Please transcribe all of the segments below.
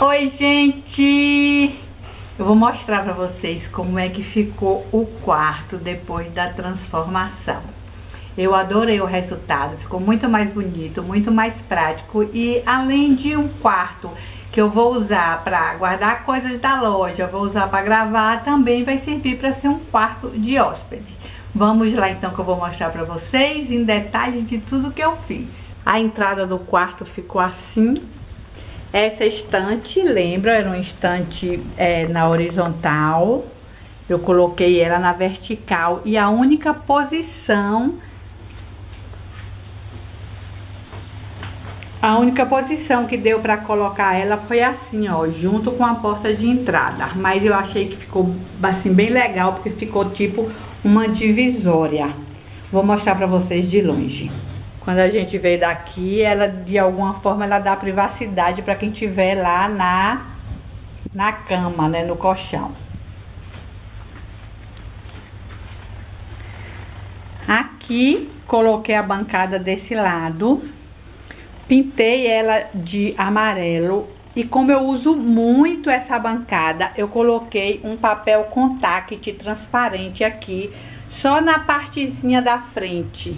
Oi, gente! Eu vou mostrar pra vocês como é que ficou o quarto depois da transformação. Eu adorei o resultado, ficou muito mais bonito, muito mais prático. E além de um quarto que eu vou usar pra guardar coisas da loja, vou usar pra gravar, também vai servir pra ser um quarto de hóspede. Vamos lá então que eu vou mostrar pra vocês em detalhes de tudo que eu fiz. A entrada do quarto ficou assim. Essa estante, lembra, era uma estante na horizontal, eu coloquei ela na vertical e a única posição... A única posição que deu pra colocar ela foi assim, ó, junto com a porta de entrada. Mas eu achei que ficou, assim, bem legal, porque ficou tipo uma divisória. Vou mostrar pra vocês de longe. Quando a gente veio daqui, ela de alguma forma ela dá privacidade para quem tiver lá na cama, né, no colchão. Aqui coloquei a bancada desse lado, pintei ela de amarelo e como eu uso muito essa bancada, eu coloquei um papel contact transparente aqui, só na partezinha da frente,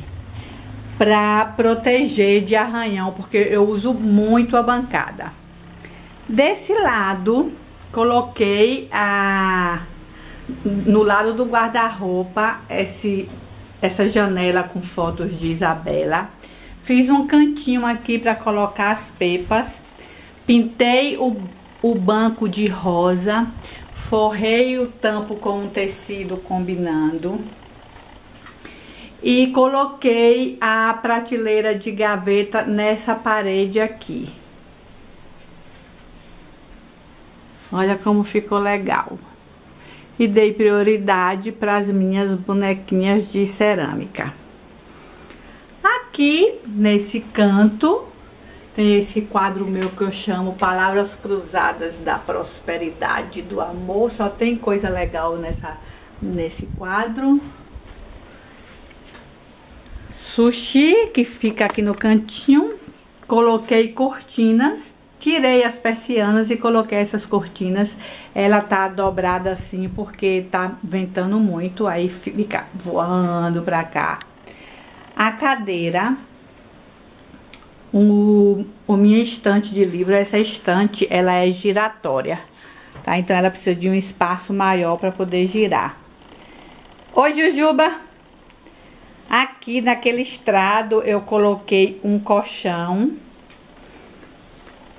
para proteger de arranhão, porque eu uso muito a bancada. Desse lado, coloquei no lado do guarda-roupa essa janela com fotos de Isabela. Fiz um cantinho aqui para colocar as pepas. Pintei o banco de rosa. Forrei o tampo com um tecido combinando. E coloquei a prateleira de gaveta nessa parede aqui. Olha como ficou legal. E dei prioridade para as minhas bonequinhas de cerâmica. Aqui, nesse canto, tem esse quadro meu que eu chamo Palavras Cruzadas da Prosperidade, do Amor. Só tem coisa legal nesse quadro. Sushi, que fica aqui no cantinho. Coloquei cortinas, tirei as persianas e coloquei essas cortinas. Ela tá dobrada assim porque tá ventando muito, aí fica voando pra cá. A cadeira, a minha estante de livro, essa estante ela é giratória, tá? Então ela precisa de um espaço maior pra poder girar. Oi, Jujuba! Aqui naquele estrado eu coloquei um colchão.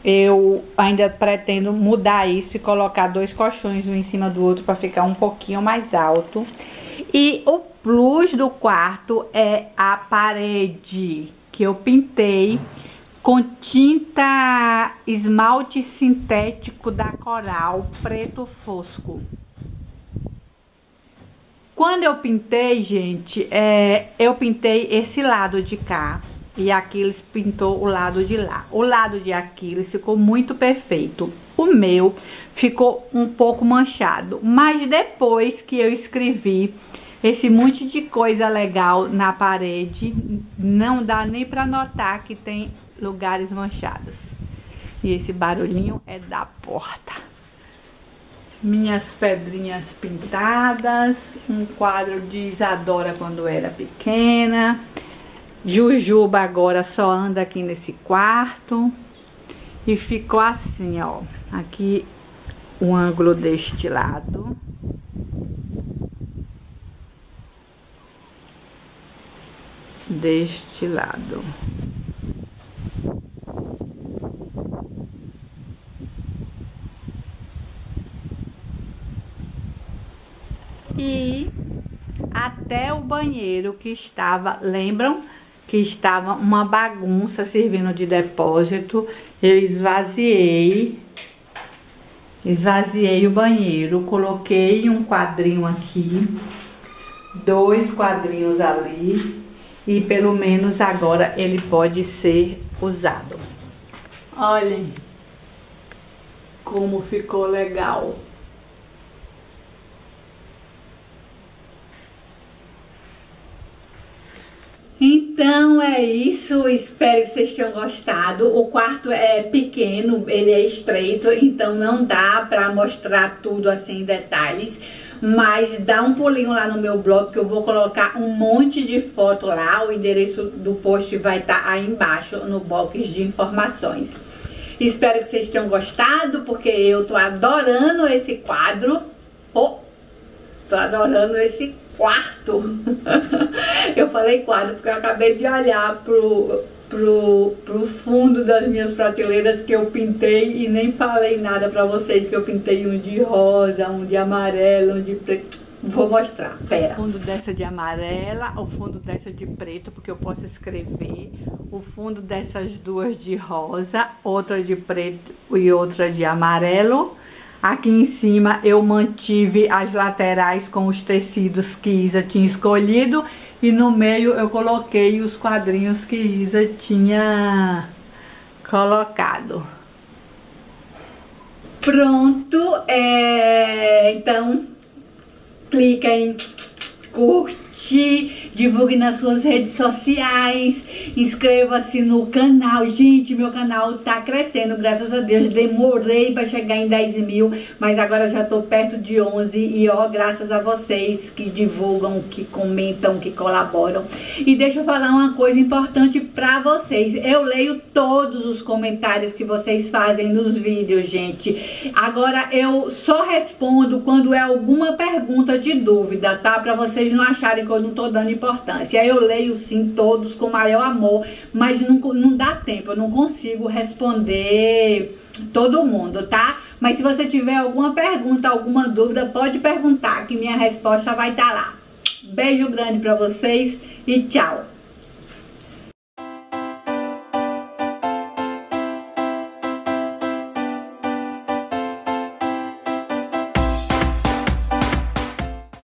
Eu ainda pretendo mudar isso e colocar dois colchões um em cima do outro para ficar um pouquinho mais alto. E o plus do quarto é a parede que eu pintei com tinta esmalte sintético da Coral, preto fosco. Quando eu pintei, gente, eu pintei esse lado de cá e Aquiles pintou o lado de lá. O lado de Aquiles ficou muito perfeito. O meu ficou um pouco manchado, mas depois que eu escrevi esse monte de coisa legal na parede, não dá nem pra notar que tem lugares manchados. E esse barulhinho é da porta. Minhas pedrinhas pintadas, um quadro de Isadora quando era pequena. Jujuba agora só anda aqui nesse quarto. E ficou assim, ó. Aqui um ângulo deste lado. Deste lado. E até o banheiro que estava, lembram? Que estava uma bagunça servindo de depósito. Eu esvaziei o banheiro, coloquei um quadrinho aqui, dois quadrinhos ali e pelo menos agora ele pode ser usado. Olhem como ficou legal. Então é isso, espero que vocês tenham gostado. O quarto é pequeno, ele é estreito, então não dá pra mostrar tudo assim em detalhes. Mas dá um pulinho lá no meu blog que eu vou colocar um monte de foto lá. O endereço do post vai estar aí embaixo no box de informações. Espero que vocês tenham gostado, porque eu tô adorando esse quadro. Oh, tô adorando esse quarto. Eu falei quadro porque eu acabei de olhar pro fundo das minhas prateleiras que eu pintei e nem falei nada pra vocês que eu pintei um de rosa, um de amarelo, um de preto. Vou mostrar, pera. O fundo dessa de amarela, o fundo dessa de preto, porque eu posso escrever. O fundo dessas duas de rosa, outra de preto e outra de amarelo. Aqui em cima eu mantive as laterais com os tecidos que Isa tinha escolhido. E no meio eu coloquei os quadrinhos que Isa tinha colocado. Pronto, então clica em curtir, divulgue nas suas redes sociais, inscreva-se no canal. Gente, meu canal tá crescendo, graças a Deus. Demorei pra chegar em 10 mil, mas agora já tô perto de 11. E ó, graças a vocês que divulgam, que comentam, que colaboram. E deixa eu falar uma coisa importante pra vocês. Eu leio todos os comentários que vocês fazem nos vídeos, gente. Agora eu só respondo quando é alguma pergunta de dúvida, tá? Pra vocês não acharem que eu não tô dando importância. Eu leio sim todos com maior amor, mas não dá tempo, eu não consigo responder todo mundo, tá? Mas se você tiver alguma pergunta, alguma dúvida, pode perguntar que minha resposta vai estar lá. Beijo grande pra vocês e tchau!